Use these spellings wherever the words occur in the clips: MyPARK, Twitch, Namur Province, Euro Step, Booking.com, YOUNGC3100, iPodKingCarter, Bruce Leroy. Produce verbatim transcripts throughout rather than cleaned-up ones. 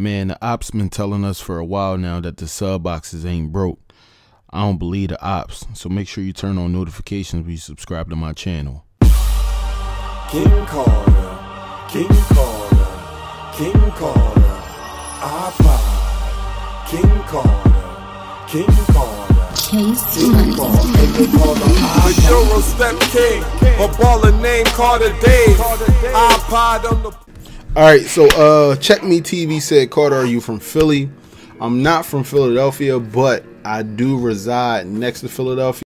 Man, the ops been telling us for a while now that the sub boxes ain't broke. I don't believe the ops, so make sure you turn on notifications when you subscribe to my channel. King Carter, King Carter, King Carter, iPod, King Carter, King Carter. The Euro Step King, a baller named Carter Dave, iPod on the... Alright, so uh, Check Me T V said, Carter, are you from Philly? I'm not from Philadelphia, but I do reside next to Philadelphia.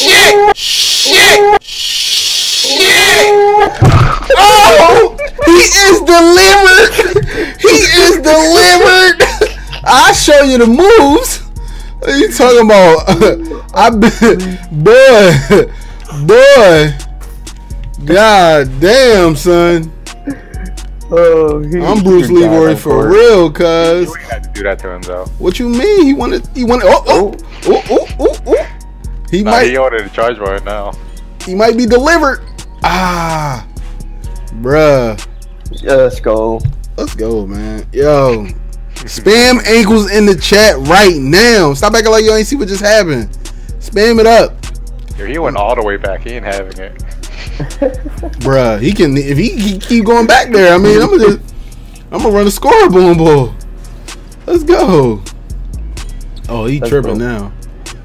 Shit! Shit! Shit! Oh! He is delivered! He is delivered! I'll show you the moves! What are you talking about? I been... Boy! Boy! God damn, son! Oh, he I'm Bruce Leroy for real, cuz. We had to do that to him, though. What you mean? He wanted... He wanted... Oh! Oh! Oh! Oh! Oh! Oh. He nah, might. He ordered a charge bar now. He might be delivered. Ah, bruh. Yeah, let's go. Let's go, man. Yo, spam ankles in the chat right now. Stop acting like you ain't see what just happened. Spam it up. Yo, he went all the way back. He ain't having it. Bruh, he can if he, he keep going back there. I mean, I'm gonna just, I'm gonna run a score, boom, boom. Let's go. Oh, he That's tripping cool. now.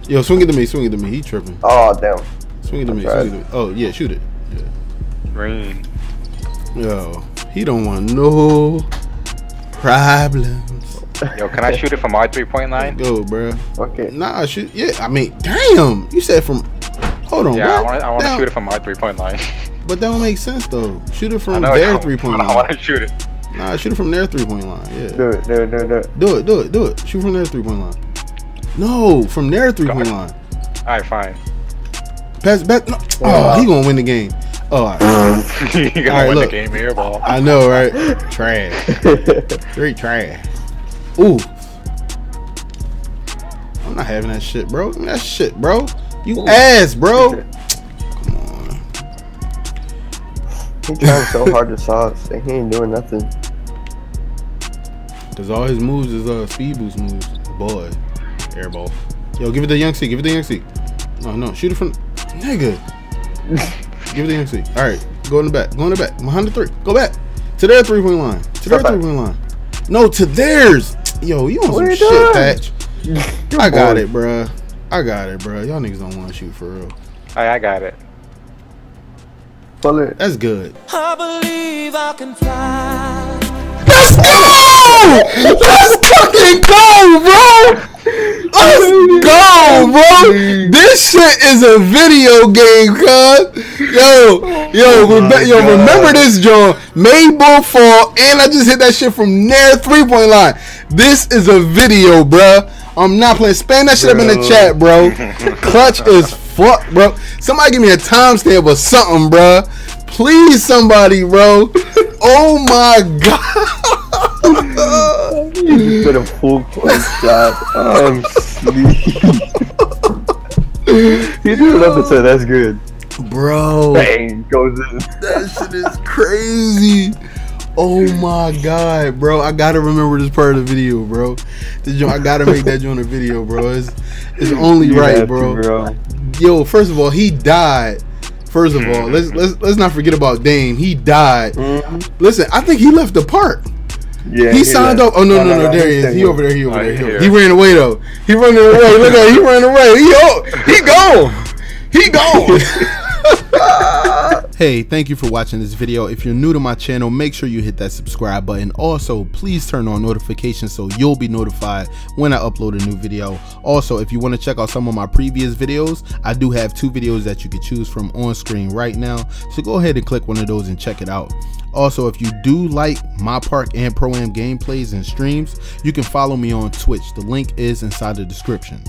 Yo, swing it to me, swing it to me. He tripping. Oh, damn. Swing it to me, swing it to me. Oh, yeah, shoot it. Yeah. Rain. Yo, he don't want no problems. Yo, can I shoot it from our three-point line? Go, bro. Okay. Nah, shoot. Yeah, I mean, damn. You said from... Hold on, yeah, bro. Yeah, I want to shoot it from our three-point line. but that don't make sense though. Shoot it from their three point line. I want to shoot it. Nah, shoot it from their three point line. Yeah. Do it. Do it. Do it. Do it. Do it. Do it. Do it. Shoot from their three point line. No, from their three point line. All right, fine. Pass back. No. Oh, he gonna win the game. Oh, all right. You gotta all right, win look. the game here, ball. I know, right? Trash. Three trash. Ooh. I'm not having that shit, bro. That shit, bro. You Ooh. ass, bro. Come on. He trying so hard to sauce, and he ain't doing nothing. Cause all his moves is uh speed boost moves, boy. Airball. Yo, give it to Young C. Give it to Young C. No, no, shoot it from nigga. Give it to Young C. All right, go in the back. Go in the back. Behind the three. Go back to their three point line. To their three point line. No, to theirs. Yo, you on some shit, doing? Patch. You're I bored. got it, bruh. I got it, bruh. Y'all niggas don't want to shoot for real. Alright, I got it. Bullet. That's good. I believe I can fly. Let's go! Let's fucking go, bro! Let's go, bro! This shit is a video game, cuz. Yo, yo, oh rebe yo, remember this, John. Made ball fall, and I just hit that shit from near three-point line. This is a video, bruh. I'm not playing. Spam that shit bro. up in the chat, bro. Clutch is fuck, bro. Somebody give me a timestamp or something, bro. Please, somebody, bro. Oh my god. You put a full point shot. I'm sleep. You do love it, so that's good, bro. Bang, goes in. That shit is crazy. Oh my god, bro! I gotta remember this part of the video, bro. I gotta make that joint a video, bro. It's it's only you right, bro. To, bro. Yo, first of all, he died. First of all, let's let's let's not forget about Dame. He died. Mm-hmm. Listen, I think he left the park. Yeah, he signed up. Oh no, no, no! no, no there he is. He over there. He over right there. Here. He ran away though. He ran away. Look at him. He ran away. He oh, he gone. He gone. Hey, thank you for watching this video. If you're new to my channel, make sure you hit that subscribe button. Also, please turn on notifications so you'll be notified when I upload a new video. Also, if you want to check out some of my previous videos, I do have two videos that you can choose from on screen right now. So go ahead and click one of those and check it out. Also, if you do like my park and pro-am gameplays and streams, you can follow me on Twitch. The link is inside the description.